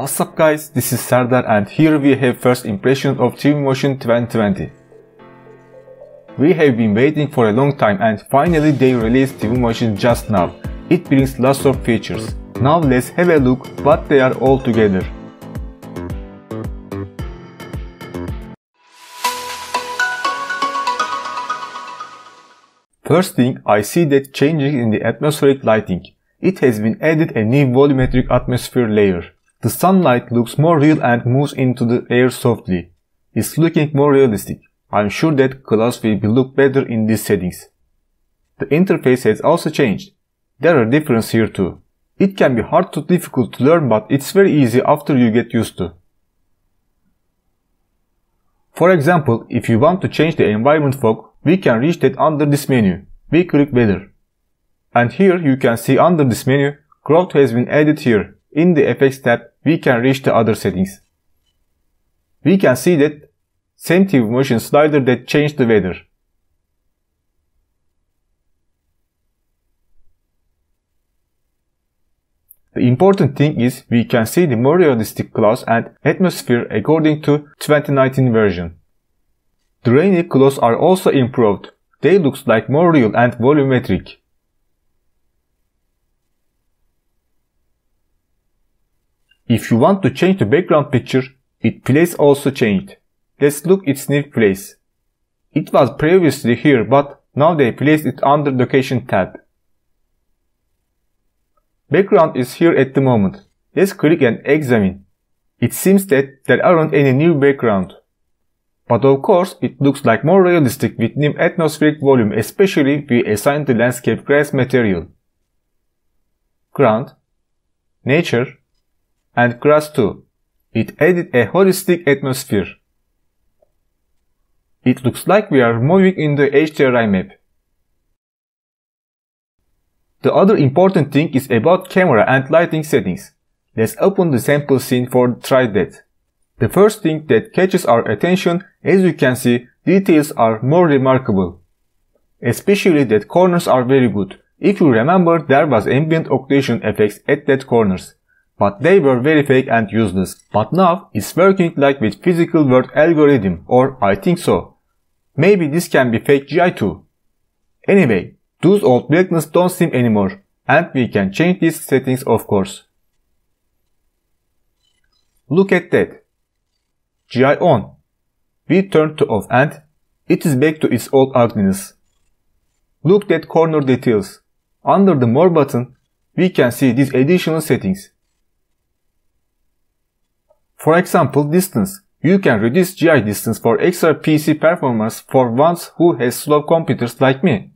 What's up guys, this is Serdar and here we have first impression of Twinmotion 2020. We have been waiting for a long time and finally they released Twinmotion just now. It brings lots of features. Now let's have a look what they are all together. First thing I see that changing in the atmospheric lighting. It has been added a new volumetric atmosphere layer. The sunlight looks more real and moves into the air softly. It's looking more realistic. I'm sure that class will look better in these settings. The interface has also changed. There are differences here too. It can be hard to difficult to learn, but it's very easy after you get used to. For example, if you want to change the environment fog, we can reach that under this menu. We click weather. And here you can see under this menu, growth has been added here. In the effects tab, we can reach the other settings. We can see that same Twinmotion slider that changed the weather. The important thing is we can see the more realistic clouds and atmosphere according to 2019 version. The rainy clouds are also improved. They look like more real and volumetric. If you want to change the background picture, its place also changed. Let's look its new place. It was previously here, but now they placed it under location tab. Background is here at the moment. Let's click and examine. It seems that there aren't any new background. But of course, it looks like more realistic with new atmospheric volume, especially if we assign the landscape grass material. Ground, nature, and grass too. It added a holistic atmosphere. It looks like we are moving in the HDRI map. The other important thing is about camera and lighting settings. Let's open the sample scene for try that. The first thing that catches our attention, as you can see, details are more remarkable. Especially that corners are very good. If you remember, there was ambient occlusion effects at that corners. But they were very fake and useless. But now, it's working like with physical world algorithm, or I think so. Maybe this can be fake GI too. Anyway, those old blackness don't seem anymore. And we can change these settings of course. Look at that. GI on. We turn to off and it is back to its old ugliness. Look at corner details. Under the more button, we can see these additional settings. For example, distance. You can reduce GI distance for extra PC performance for ones who has slow computers like me.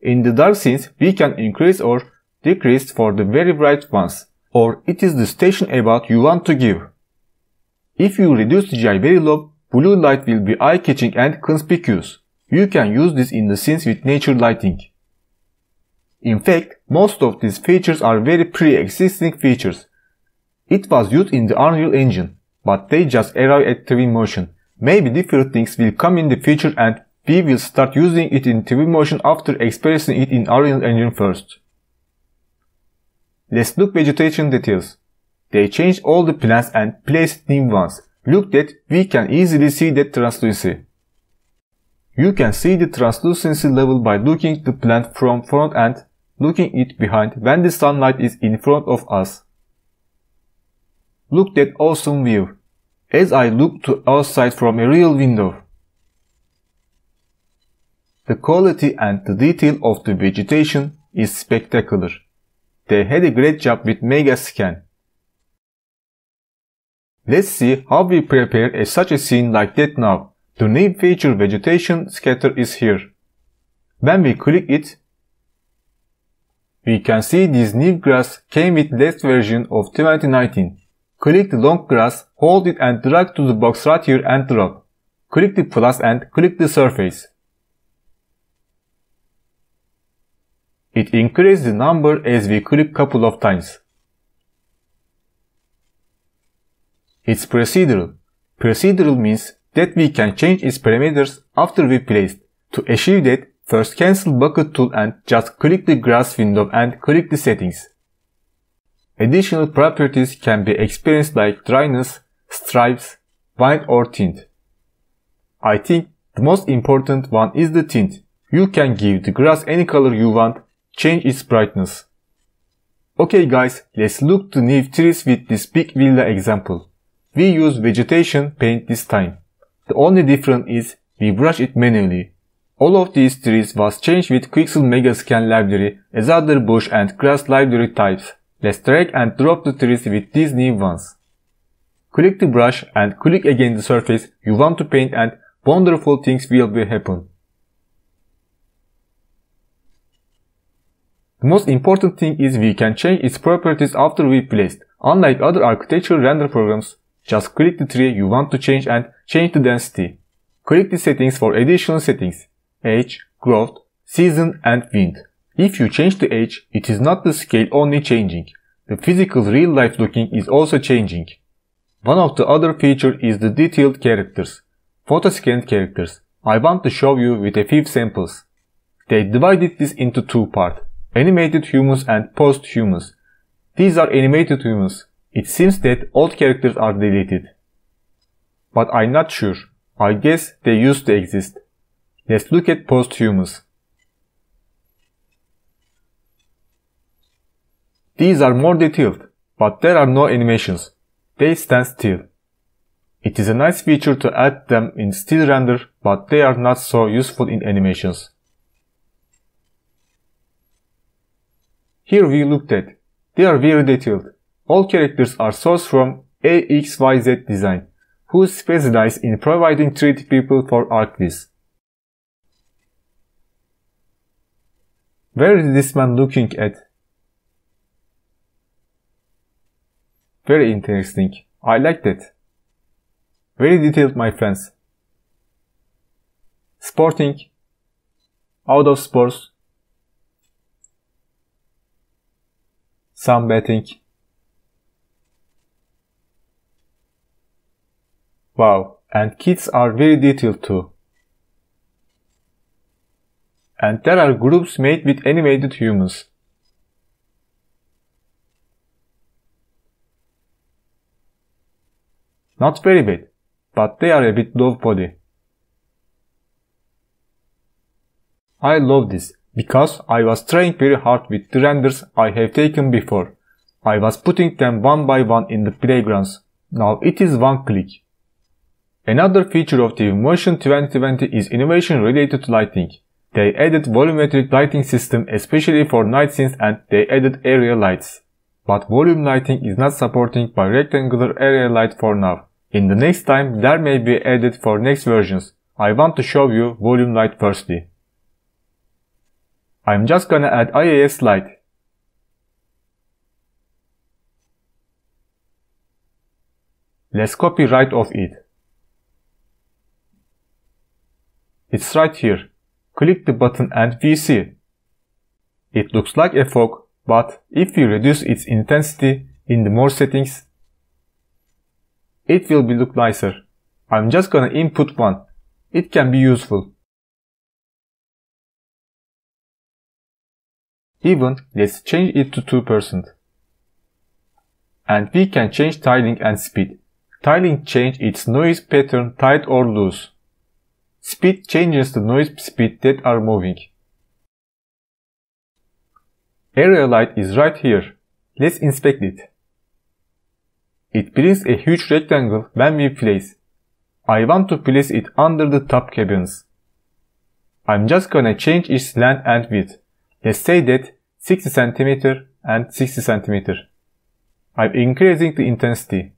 In the dark scenes, we can increase or decrease for the very bright ones. Or it is the station about you want to give. If you reduce the GI very low, blue light will be eye-catching and conspicuous. You can use this in the scenes with nature lighting. In fact, most of these features are very pre-existing features. It was used in the Unreal Engine, but they just arrived at Twinmotion. Maybe different things will come in the future and we will start using it in Twinmotion after experiencing it in Unreal Engine first. Let's look vegetation details. They changed all the plants and placed new ones. Look that we can easily see that translucency. You can see the translucency level by looking the plant from front and looking it behind when the sunlight is in front of us. Look that awesome view. As I look to outside from a real window. The quality and the detail of the vegetation is spectacular. They had a great job with Megascan. Let's see how we prepare such a scene like that now. The new feature vegetation scatter is here. When we click it, we can see this new grass came with last version of 2019. Click the long grass, hold it and drag to the box right here and drop. Click the plus and click the surface. It increases the number as we click couple of times. It's procedural. Procedural means that we can change its parameters after we placed. To achieve that, first cancel bucket tool and just click the grass window and click the settings. Additional properties can be experienced like dryness, stripes, white or tint. I think the most important one is the tint. You can give the grass any color you want, change its brightness. Okay guys, let's look to naive trees with this big villa example. We use vegetation paint this time. The only difference is we brush it manually. All of these trees was changed with Quixel Megascan library as other bush and grass library types. Let's drag and drop the trees with these new ones. Click the brush and click again the surface you want to paint and wonderful things will happen. The most important thing is we can change its properties after we placed. Unlike other architectural render programs, just click the tree you want to change and change the density. Click the settings for additional settings: age, growth, season and wind. If you change the age, it is not the scale only changing. The physical real-life looking is also changing. One of the other features is the detailed characters, photoscanned characters. I want to show you with a few samples. They divided this into two parts. Animated humans and post-humans. These are animated humans. It seems that old characters are deleted. But I'm not sure. I guess they used to exist. Let's look at post-humans. These are more detailed, but there are no animations. They stand still. It is a nice feature to add them in still render, but they are not so useful in animations. Here we looked at. They are very detailed. All characters are sourced from AXYZ Design, who specializes in providing 3D people for AXYZ. Where is this man looking at? Very interesting. I like that. Very detailed, my friends. Sporting. Out of sports. Sunbathing. Wow, and kids are very detailed too. And there are groups made with animated humans. Not very bad, but they are a bit low body. I love this. Because I was trying very hard with the renders I have taken before. I was putting them one by one in the playgrounds. Now it is one click. Another feature of Twinmotion 2020 is innovation related to lighting. They added volumetric lighting system especially for night scenes and they added area lights. But volume lighting is not supported by rectangular area light for now. In the next time there may be added for next versions. I want to show you volume light firstly. I'm just gonna add IAS light. Let's copy right off it. It's right here. Click the button and we see. It looks like a fog, but if we reduce its intensity in the more settings, it will be look nicer. I'm just gonna input one. It can be useful. Even, let's change it to 2%. And we can change tiling and speed. Tiling changes its noise pattern tight or loose. Speed changes the noise speed that are moving. Area light is right here. Let's inspect it. It brings a huge rectangle when we place. I want to place it under the top cabins. I'm just gonna change its length and width. Let's say that 60 cm and 60 cm. I'm increasing the intensity.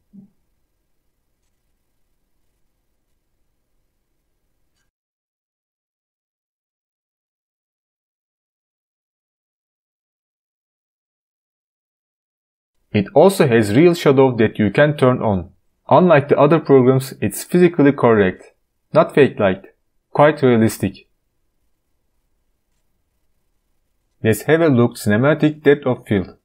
It also has real shadow that you can turn on. Unlike the other programs, it's physically correct. Not fake light. Quite realistic. Let's have a look at cinematic depth of field.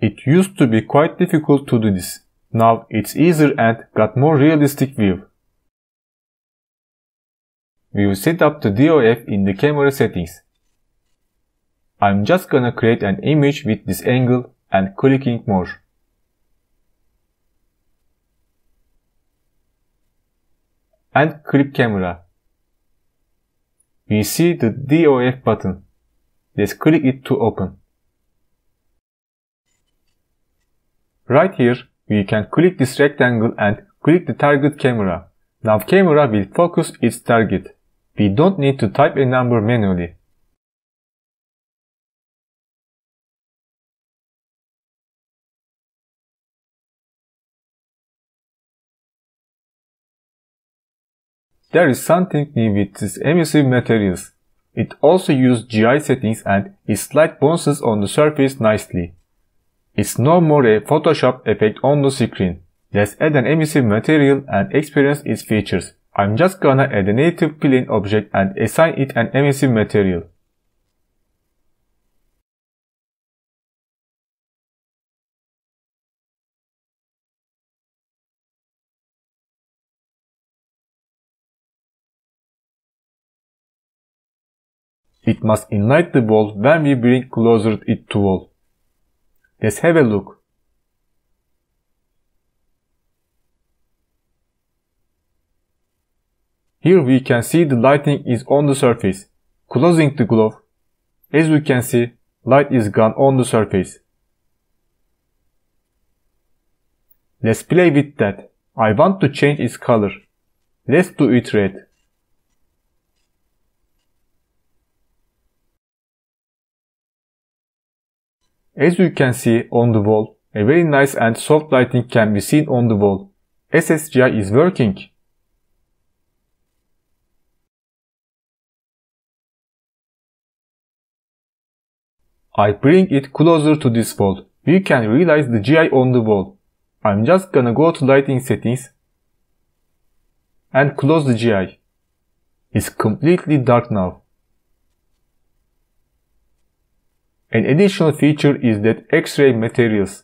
It used to be quite difficult to do this. Now it's easier and got more realistic view. We will set up the DOF in the camera settings. I'm just gonna create an image with this angle and clicking more. And clip camera. We see the DOF button. Let's click it to open. Right here, we can click this rectangle and click the target camera. Now camera will focus its target. We don't need to type a number manually. There is something new with this emissive materials. It also uses GI settings and it slides bounces on the surface nicely. It's no more a Photoshop effect on the screen. Let's add an emissive material and experience its features. I'm just gonna add a native plane object and assign it an emissive material. It must enlight the wall when we bring closer it to wall. Let's have a look. Here we can see the lighting is on the surface. Closing the globe, as we can see, light is gone on the surface. Let's play with that. I want to change its color. Let's do it red. As you can see on the wall, a very nice and soft lighting can be seen on the wall. SSGI is working. I bring it closer to this wall. We can realize the GI on the wall. I'm just gonna go to lighting settings and close the GI. It's completely dark now. An additional feature is that X-ray materials.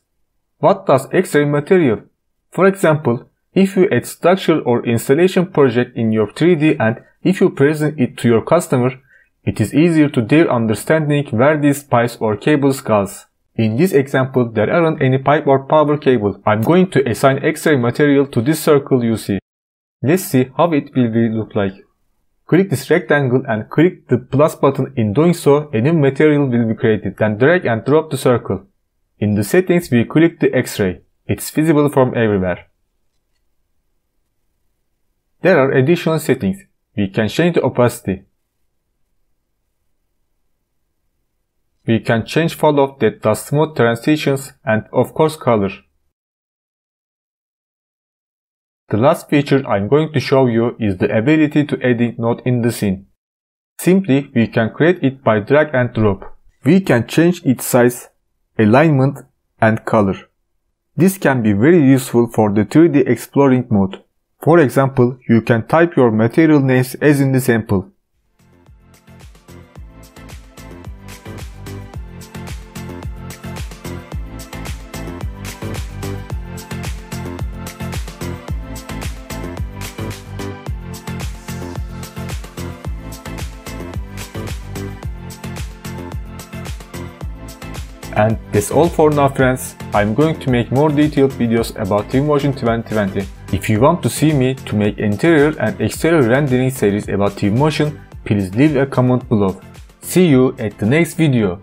What does X-ray material? For example, if you add structure or installation project in your 3D and if you present it to your customer, it is easier to their understanding where these pipes or cables goes. In this example, there aren't any pipe or power cable. I'm going to assign X-ray material to this circle you see. Let's see how it will look like. Click this rectangle and click the plus button. In doing so, a new material will be created. Then drag and drop the circle. In the settings, we click the X-ray. It's visible from everywhere. There are additional settings. We can change the opacity. We can change falloff that does smooth transitions and of course color. The last feature I'm going to show you is the ability to edit node in the scene. Simply, we can create it by drag and drop. We can change its size, alignment and color. This can be very useful for the 3D exploring mode. For example, you can type your material names as in the sample. And that's all for now friends. I'm going to make more detailed videos about Twinmotion 2020. If you want to see me to make interior and exterior rendering series about Twinmotion, please leave a comment below. See you at the next video.